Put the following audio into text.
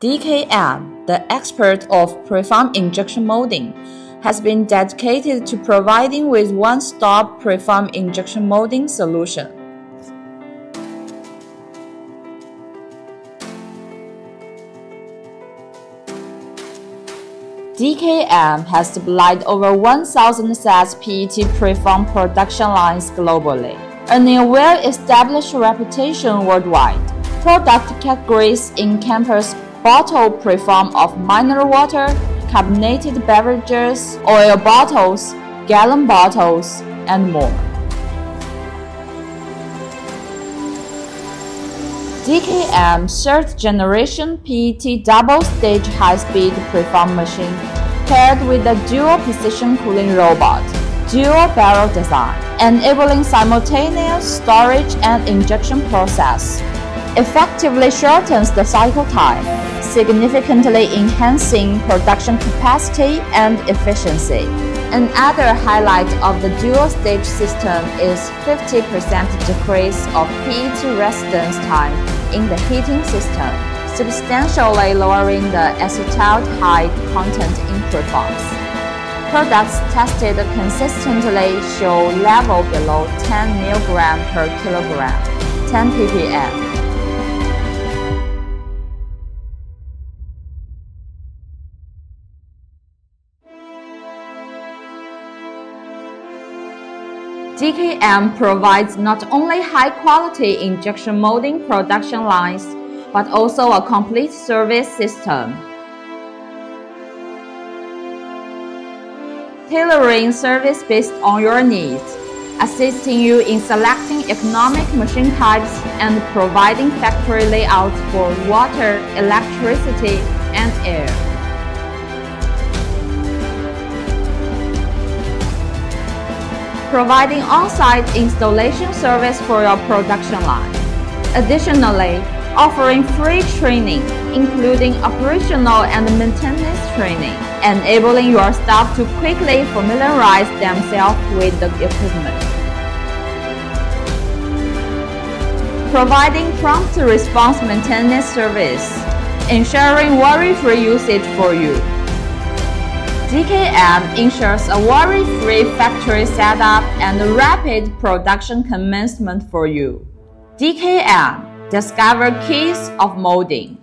DKM, the expert of preform injection molding, has been dedicated to providing with one-stop preform injection molding solution. DKM has supplied over 1,000 sets PET preform production lines globally, earning a well-established reputation worldwide. Product categories encompass bottle preform of mineral water, carbonated beverages, oil bottles, gallon bottles, and more. DKM's third-generation PET double-stage high-speed preform machine paired with a dual-precision cooling robot, dual-barrel design, enabling simultaneous storage and injection process, effectively shortens the cycle time, significantly enhancing production capacity and efficiency. Another highlight of the dual-stage system is 50% decrease of PET residence time in the heating system, substantially lowering the acetaldehyde content in preforms. Products tested consistently show level below 10 mg per kilogram, 10 ppm. DKM provides not only high-quality injection molding production lines, but also a complete service system, tailoring service based on your needs, assisting you in selecting economic machine types and providing factory layouts for water, electricity, and air. Providing on-site installation service for your production line. Additionally, offering free training, including operational and maintenance training, enabling your staff to quickly familiarize themselves with the equipment. Providing prompt response maintenance service, ensuring worry-free usage for you. DKM ensures a worry-free factory setup and rapid production commencement for you. DKM, discover keys of molding.